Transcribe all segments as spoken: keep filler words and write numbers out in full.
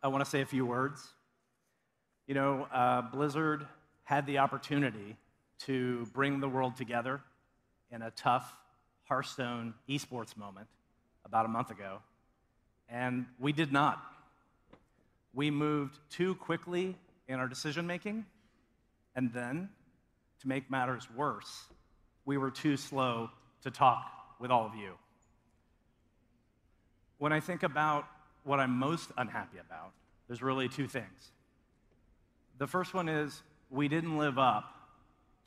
I want to say a few words. You know, uh, Blizzard had the opportunity to bring the world together in a tough Hearthstone esports moment about a month ago, and we did not. We moved too quickly in our decision-making, and then, to make matters worse, we were too slow to talk with all of you. When I think about what I'm most unhappy about, there's really two things. The first one is we didn't live up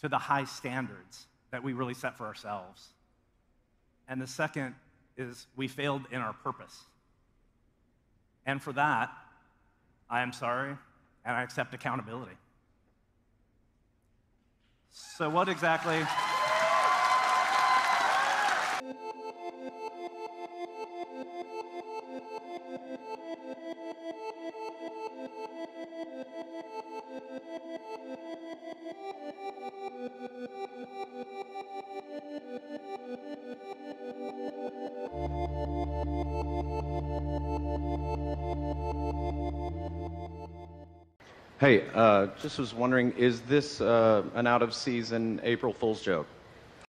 to the high standards that we really set for ourselves. And the second is we failed in our purpose. And for that, I am sorry, and I accept accountability. So what exactly... Hey, uh, just was wondering, is this uh, an out-of-season April Fool's joke?